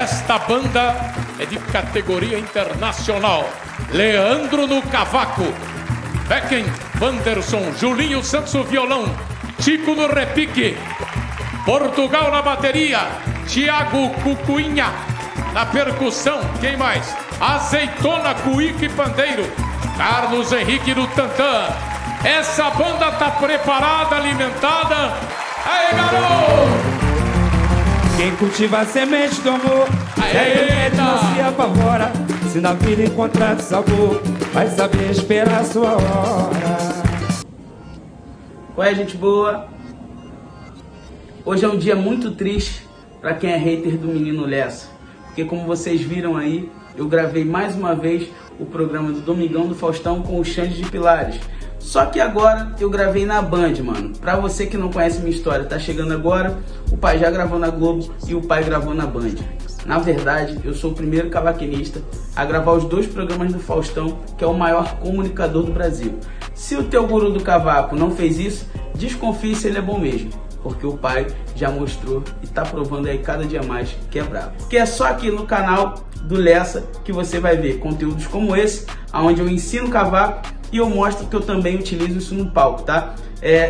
Esta banda é de categoria internacional. Leandro no cavaco, Becken Vanderson, Julinho Santos no violão, Chico no repique, Portugal na bateria, Thiago Cucuinha na percussão, quem mais? Azeitona, cuíca e pandeiro, Carlos Henrique no tantã. Essa banda tá preparada, alimentada. Aê, garoto! Quem cultiva a semente do amor, aê, não se apavora. Se na vida encontrar sabor, vai saber esperar a sua hora. Ué, gente boa. Hoje é um dia muito triste para quem é hater do menino Lessa, porque como vocês viram aí, eu gravei mais uma vez o programa do Domingão do Faustão com o Xande de Pilares. Só que agora eu gravei na Band, mano. Pra você que não conhece minha história, tá chegando agora, o pai já gravou na Globo e o pai gravou na Band. Na verdade, eu sou o primeiro cavaquinista a gravar os dois programas do Faustão, que é o maior comunicador do Brasil. Se o teu guru do cavaco não fez isso, desconfie se ele é bom mesmo, porque o pai já mostrou e tá provando aí cada dia mais que é brabo. Porque é só aqui no canal do Lessa que você vai ver conteúdos como esse, onde eu ensino cavaco e eu mostro que eu também utilizo isso no palco, tá?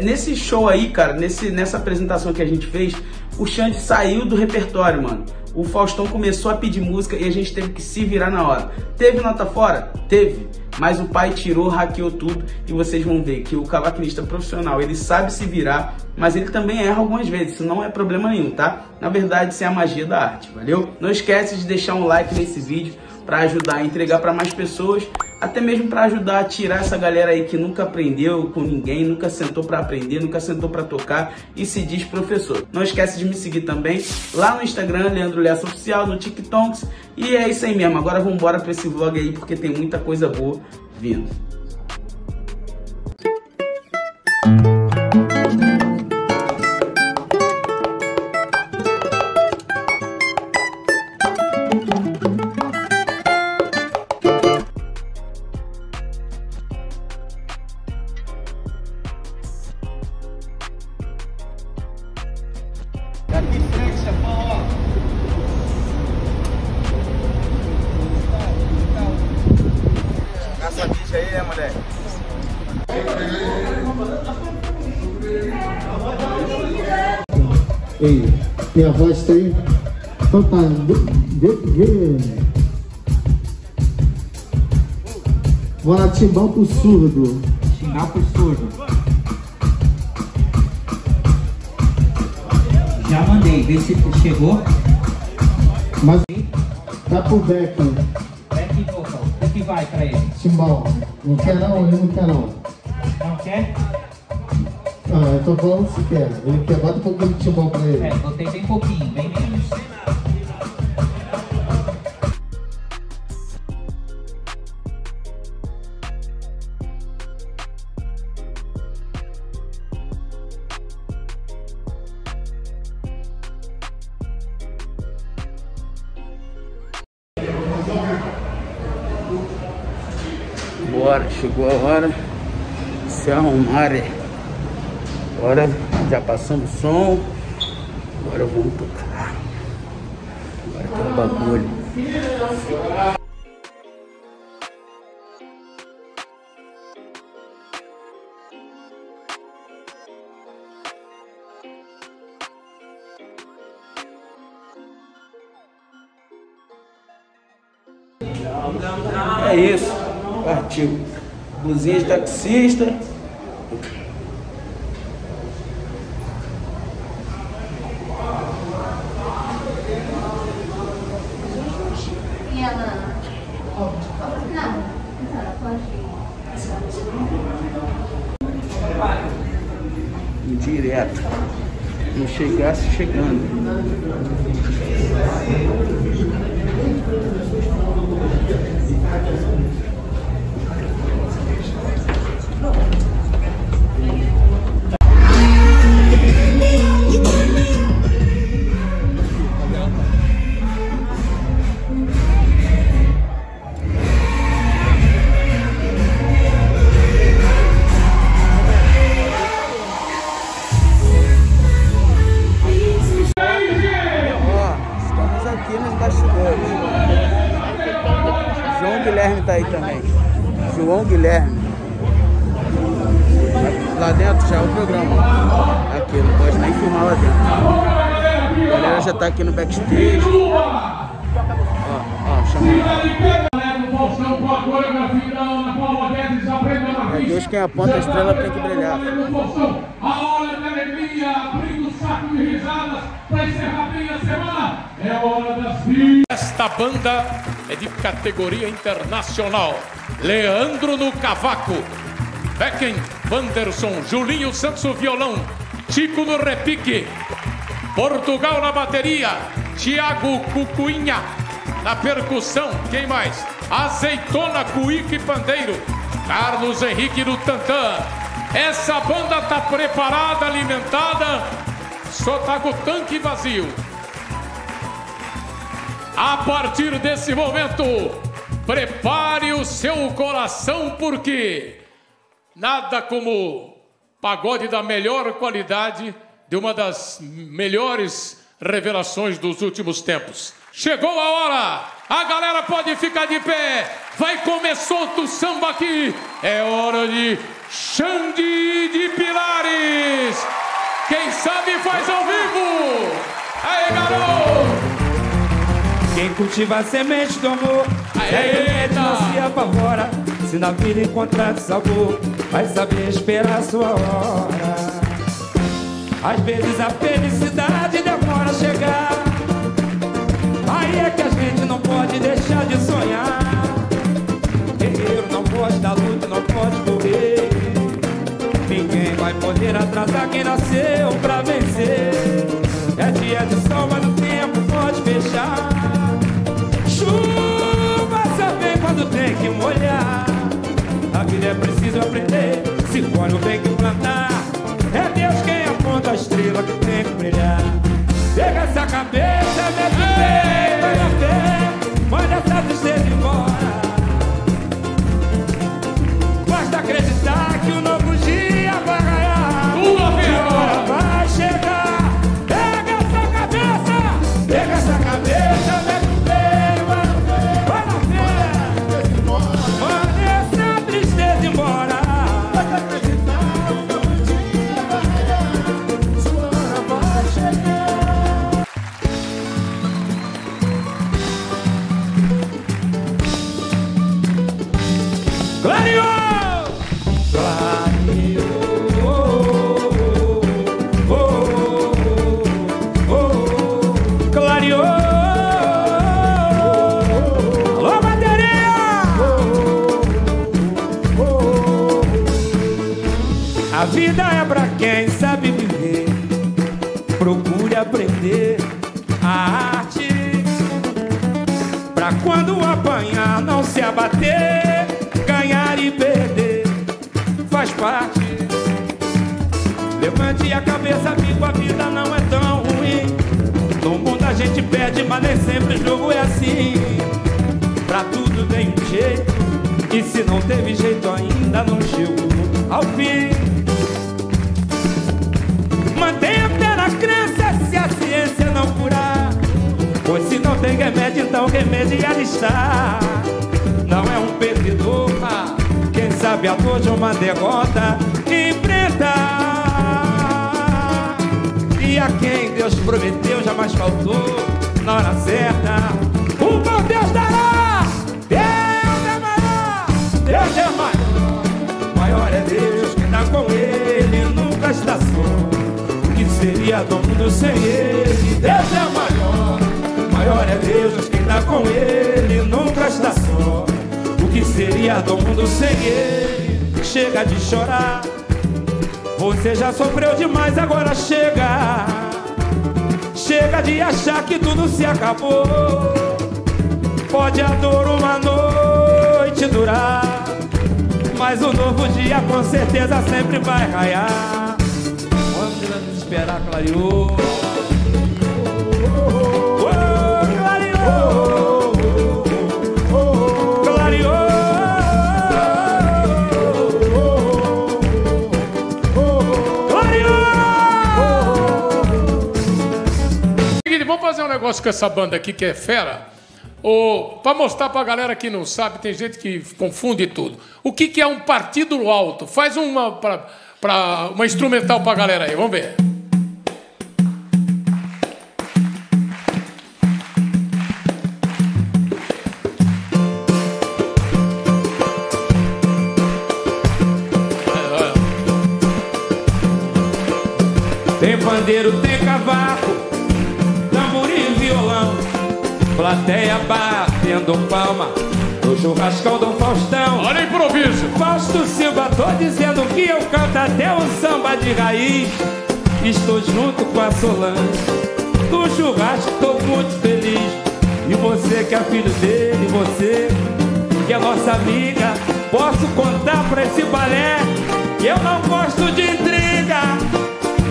Nesse show aí, cara, nessa apresentação que a gente fez, o Xande saiu do repertório, mano. O Faustão começou a pedir música e a gente teve que se virar na hora. Teve nota fora? Teve. Mas o pai tirou, hackeou tudo e vocês vão ver que o cavaquinista profissional, ele sabe se virar, mas ele também erra algumas vezes, isso não é problema nenhum, tá? Na verdade, isso é a magia da arte, valeu? Não esquece de deixar um like nesse vídeo para ajudar a entregar para mais pessoas, até mesmo para ajudar a tirar essa galera aí que nunca aprendeu com ninguém, nunca sentou para aprender, nunca sentou para tocar e se diz professor. Não esquece de me seguir também lá no Instagram, Leandro Lessa Oficial, no TikToks. E é isso aí mesmo, agora vamos embora para esse vlog aí porque tem muita coisa boa vindo. Ei, minha voz tá aí. Opa, vou lá timbar pro surdo. Xingar pro surdo. Já mandei, vê se chegou. Mas tá pro Becken. Becken vocal, o que vai pra ele? Timbal, não quer não, ele não quer não. Não quer? Ah, eu tô falando se quer. Ele quer, bota um pouquinho de timbal pra ele. É, botei bem pouquinho, bem menos. Bora, chegou a hora de se arrumar. Agora já passamos o som, agora vamos tocar, agora que é o bagulho. É isso, partiu, blusinha de taxista. Direto, não chegasse chegando. Aqui, bastidores. João Guilherme tá aí também. João Guilherme. Lá dentro já é o programa. Aqui, não pode nem filmar lá dentro. A galera já tá aqui no backstage. Ó, chamou. É Deus quem aponta a estrela tem que brilhar. A hora da alegria, abrindo o saco de risadas para encerrar bem a semana. É a hora das vidas. Esta banda é de categoria internacional. Leandro no cavaco, Becken Vanderson, Julinho Santos no violão, Chico no repique, Portugal na bateria, Thiago Cucuinha na percussão. Quem mais? Azeitona, cuíca e pandeiro, Carlos Henrique no tantã. Essa banda tá preparada, alimentada, só tá com o tanque vazio. A partir desse momento, prepare o seu coração, porque nada como pagode da melhor qualidade, de uma das melhores revelações dos últimos tempos. Chegou a hora, a galera pode ficar de pé, vai começar o samba aqui, é hora de Xande de Pilares, quem sabe faz ao vivo, aê garoto! Quem cultiva a semente do amor, aê, não se apavora, se na vida encontrar sabor, vai saber esperar a sua hora. Às vezes a felicidade demora a chegar, aí é que a gente não pode deixar de sonhar. Guerreiro não pode dar luta, não pode correr. Ninguém vai poder atrasar quem nasceu pra vencer. É dia de sol, mas o tempo pode fechar. Chuva só vem quando tem que molhar. A vida é preciso aprender, se colhe o bem que plantar. É Deus quem aponta a estrela que tem que brilhar. Pega essa cabeça, mete o pé, vai na fé, manda essa tristeza embora. Basta acreditar que o novo dia vai ganhar. A hora vai chegar. Pega essa cabeça, pega essa cabeça, mete o pé, vai na fé, manda essa tristeza embora. Basta acreditar que o novo dia vai ganhar. Sua hora vai chegar. A vida é pra quem sabe viver. Procure aprender a arte, pra quando apanhar não se abater. Ganhar e perder faz parte. Levante a cabeça, amigo, a vida não é tão ruim. No mundo a gente perde, mas nem sempre o jogo é assim. Pra tudo tem um jeito, e se não teve jeito ainda não chegou ao fim. Mantenha fé na crença se a ciência não curar, pois se não tem remédio, então remediar está. Não é um perdedor quem sabe a dor de uma derrota enfrentar. E a quem Deus prometeu jamais faltou na hora certa. O bom Deus dará, Deus é maior, maior é Deus que dá com ele, nunca está só. Seria do mundo sem ele. Deus é maior, maior é Deus quem tá com ele, nunca está só. O que seria do mundo sem ele? Chega de chorar, você já sofreu demais, agora chega. Chega de achar que tudo se acabou. Pode a dor uma noite durar, mas um novo dia com certeza sempre vai raiar. Esperar clareou, clareou, clareou, clareou. Vamos fazer um negócio. negócio com essa banda aqui que é fera. Para mostrar para a galera que não sabe, tem gente que confunde tudo. O que, que é um partido alto? Faz uma instrumental para a galera aí, vamos ver. Tem pandeiro, tem cavaco, tamborim e violão, plateia batendo palma no churrascão do Faustão. Olha o improviso. Fausto Silva, tô dizendo que eu canto até um samba de raiz. Estou junto com a Solange, no churrasco tô muito feliz. E você que é filho dele, você que é nossa amiga, posso contar pra esse balé que eu não gosto de intriga.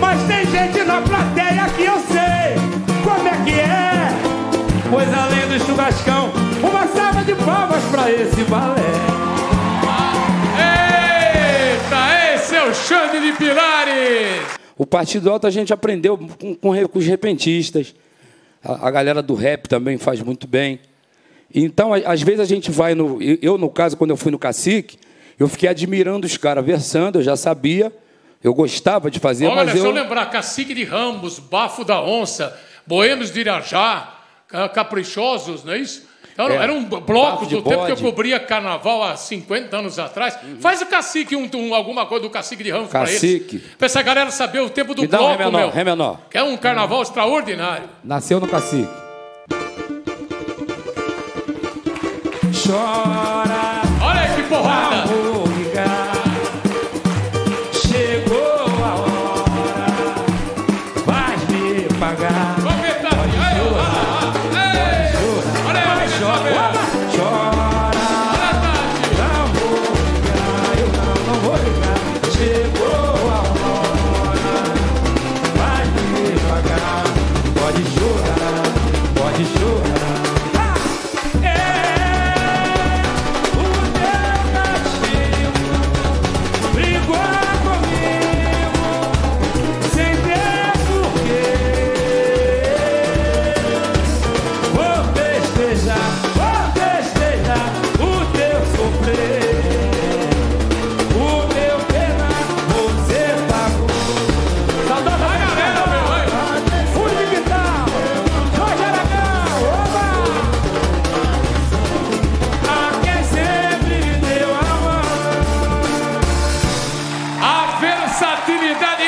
Mas tem gente na plateia que eu sei como é que é. Pois além do churrascão, uma salva de palmas pra esse balé. Eita, esse é o Xande de Pilares. O Partido Alto a gente aprendeu com os repentistas. A galera do rap também faz muito bem. Então, às vezes a gente vai no... Eu, no caso, quando eu fui no Cacique, eu fiquei admirando os caras versando, eu já sabia... Eu gostava de fazer, olha, mas eu... Olha, só lembrar, Cacique de Ramos, Bafo da Onça, Boêmios de Irajá, Caprichosos, não é isso? Então, eram blocos do tempo que eu cobria carnaval há 50 anos atrás. Uhum. Faz o Cacique, alguma coisa do Cacique de Ramos para eles. Para essa galera saber o tempo do bloco, meu. Ré menor. Que é um carnaval extraordinário. Nasceu no Cacique. Chora. Olha aí, que porrada.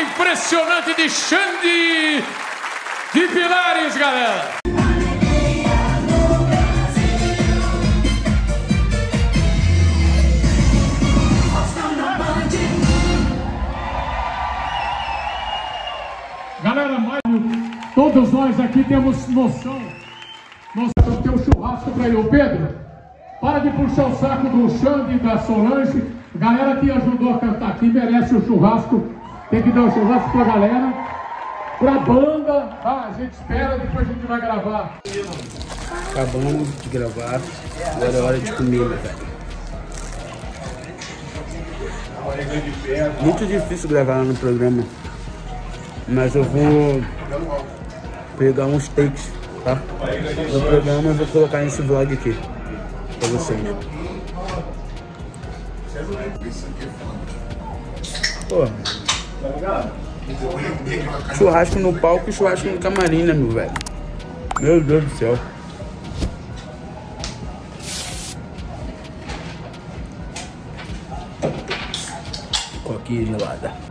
Impressionante de Xande de Pilares, galera. Alegria no Brasil. Galera, mas todos nós aqui temos noção. Nós temos que ter um churrasco pra ele. Ô Pedro, para de puxar o saco do Xande e da Solange. Galera que ajudou a cantar aqui merece o churrasco. Tem que dar um churrasco pra galera, pra banda, tá? A gente espera, depois a gente vai gravar. Acabamos de gravar, agora é hora de comer, né, cara? Muito difícil gravar lá no programa, mas eu vou pegar uns takes, tá? No programa eu vou colocar nesse vlog aqui, pra vocês. Pô. Churrasco no palco e churrasco no camarim, né, meu velho? Meu Deus do céu. Coquinha gelada.